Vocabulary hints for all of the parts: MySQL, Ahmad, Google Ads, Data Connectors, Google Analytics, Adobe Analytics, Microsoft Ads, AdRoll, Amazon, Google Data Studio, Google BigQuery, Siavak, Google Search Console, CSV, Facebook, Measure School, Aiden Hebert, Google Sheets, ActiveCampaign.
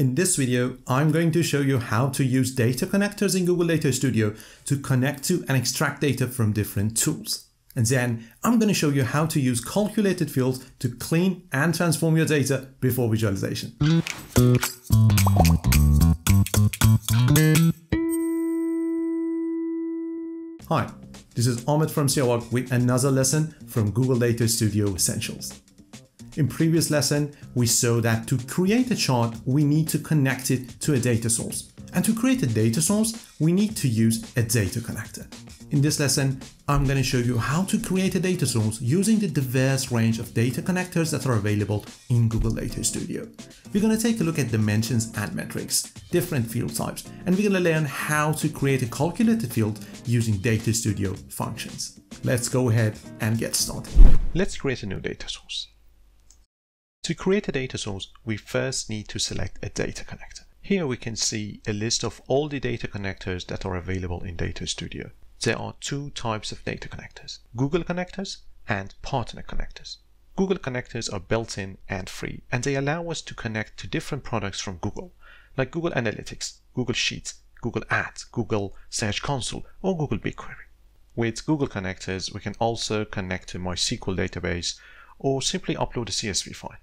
In this video, I'm going to show you how to use data connectors in Google Data Studio to connect to and extract data from different tools. And then I'm going to show you how to use calculated fields to clean and transform your data before visualization. Hi, this is Ahmad from Siavak with another lesson from Google Data Studio Essentials. In previous lesson, we saw that to create a chart, we need to connect it to a data source. And to create a data source, we need to use a data connector. In this lesson, I'm going to show you how to create a data source using the diverse range of data connectors that are available in Google Data Studio. We're going to take a look at dimensions and metrics, different field types, and we're going to learn how to create a calculated field using Data Studio functions. Let's go ahead and get started. Let's create a new data source. To create a data source, we first need to select a data connector. Here we can see a list of all the data connectors that are available in Data Studio. There are two types of data connectors: Google connectors and partner connectors. Google connectors are built-in and free, and they allow us to connect to different products from Google, like Google Analytics, Google Sheets, Google Ads, Google Search Console, or Google BigQuery. With Google connectors, we can also connect to MySQL database or simply upload a CSV file.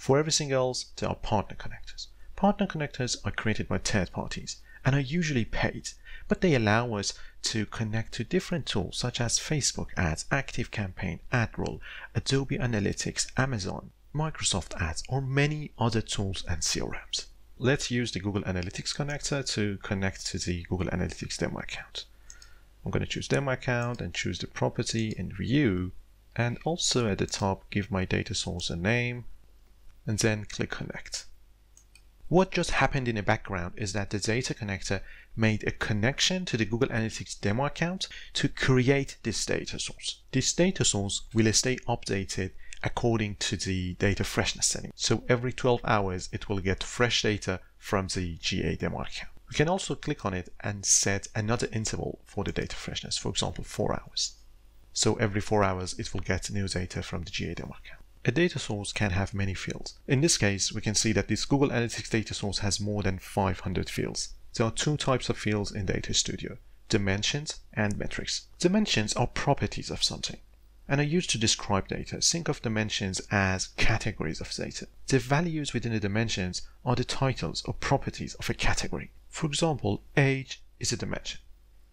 For everything else, there are partner connectors. Partner connectors are created by third parties and are usually paid, but they allow us to connect to different tools such as Facebook Ads, ActiveCampaign, AdRoll, Adobe Analytics, Amazon, Microsoft Ads, or many other tools and CRMs. Let's use the Google Analytics connector to connect to the Google Analytics demo account. I'm going to choose demo account and choose the property and view, and also at the top give my data source a name, and then click connect. What just happened in the background is that the data connector made a connection to the Google Analytics demo account to create this data source. This data source will stay updated according to the data freshness setting. So every 12 hours, it will get fresh data from the GA demo account. We can also click on it and set another interval for the data freshness, for example, 4 hours. So every 4 hours, it will get new data from the GA demo account. A data source can have many fields. In this case, we can see that this Google Analytics data source has more than 500 fields. There are two types of fields in Data Studio: dimensions and metrics. Dimensions are properties of something and are used to describe data. Think of dimensions as categories of data. The values within the dimensions are the titles or properties of a category. For example, age is a dimension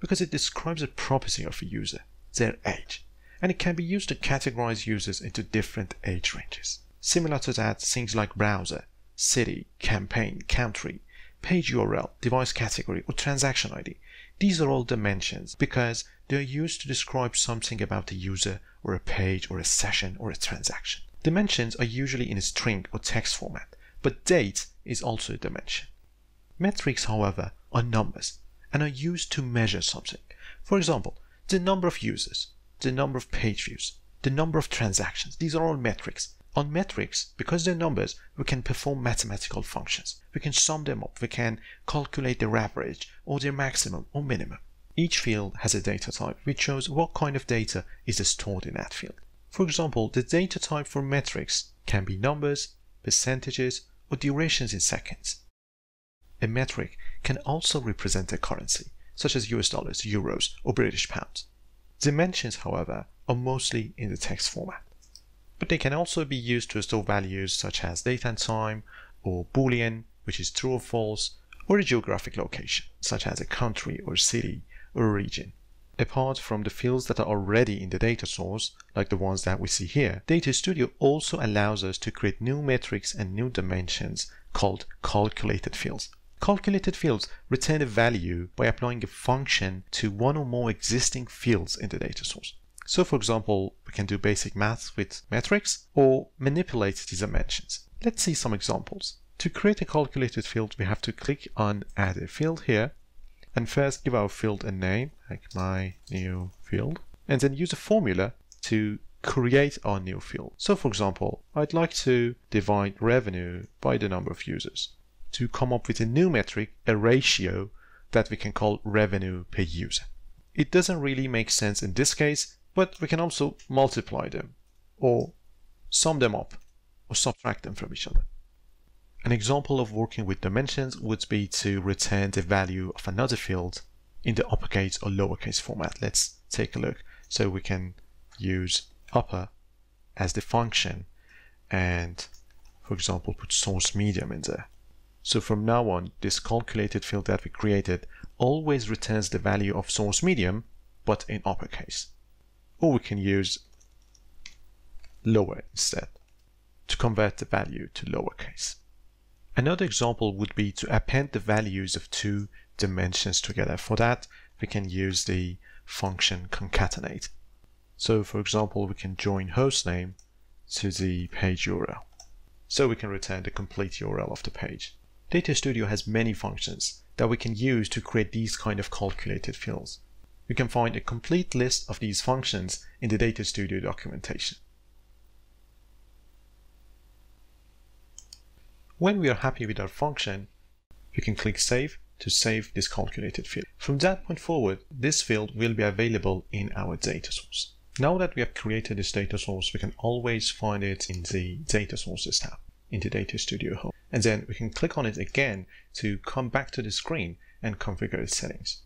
because it describes a property of a user, their age. And it can be used to categorize users into different age ranges. Similar to that, things like browser, city, campaign, country, page URL, device category, or transaction ID. These are all dimensions because they are used to describe something about a user or a page or a session or a transaction. Dimensions are usually in a string or text format, but date is also a dimension. Metrics, however, are numbers and are used to measure something. For example, the number of users, the number of page views, the number of transactions. These are all metrics. On metrics, because they're numbers, we can perform mathematical functions. We can sum them up, we can calculate their average or their maximum or minimum. Each field has a data type, which shows what kind of data is stored in that field. For example, the data type for metrics can be numbers, percentages, or durations in seconds. A metric can also represent a currency, such as US dollars, euros, or British pounds. Dimensions, however, are mostly in the text format, but they can also be used to store values such as date and time, or Boolean, which is true or false, or a geographic location, such as a country or city or region. Apart from the fields that are already in the data source, like the ones that we see here, Data Studio also allows us to create new metrics and new dimensions called calculated fields. Calculated fields return a value by applying a function to one or more existing fields in the data source. So for example, we can do basic math with metrics or manipulate these dimensions. Let's see some examples. To create a calculated field, we have to click on add a field here and first give our field a name, like my new field, and then use a formula to create our new field. So for example, I'd like to divide revenue by the number of users to come up with a new metric, a ratio that we can call revenue per user. It doesn't really make sense in this case, but we can also multiply them or sum them up or subtract them from each other. An example of working with dimensions would be to return the value of another field in the uppercase or lowercase format. Let's take a look. So we can use upper as the function and, for example, put source medium in there. So from now on, this calculated field that we created always returns the value of source medium, but in uppercase. Or we can use lower instead to convert the value to lowercase. Another example would be to append the values of two dimensions together. For that, we can use the function concatenate. So for example, we can join hostname to the page URL. So we can return the complete URL of the page. Data Studio has many functions that we can use to create these kind of calculated fields. You can find a complete list of these functions in the Data Studio documentation. When we are happy with our function, we can click Save to save this calculated field. From that point forward, this field will be available in our data source. Now that we have created this data source, we can always find it in the Data Sources tab in the Data Studio Home. And then we can click on it again to come back to the screen and configure its settings.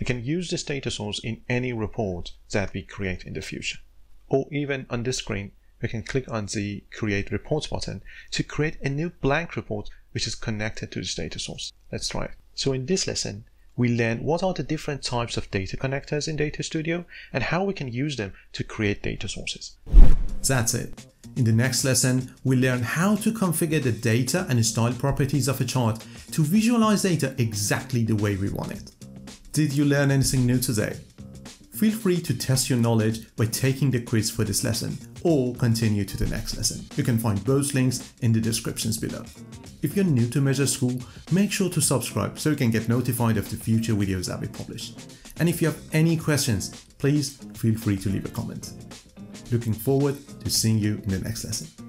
We can use this data source in any report that we create in the future. Or even on this screen, we can click on the Create Reports button to create a new blank report which is connected to this data source. Let's try it. So in this lesson, we learned what are the different types of data connectors in Data Studio and how we can use them to create data sources. That's it. In the next lesson, we learn how to configure the data and style properties of a chart to visualize data exactly the way we want it. Did you learn anything new today? Feel free to test your knowledge by taking the quiz for this lesson or continue to the next lesson. You can find both links in the descriptions below. If you're new to Measure School, make sure to subscribe so you can get notified of the future videos that we publish. And if you have any questions, please feel free to leave a comment. Looking forward to seeing you in the next lesson.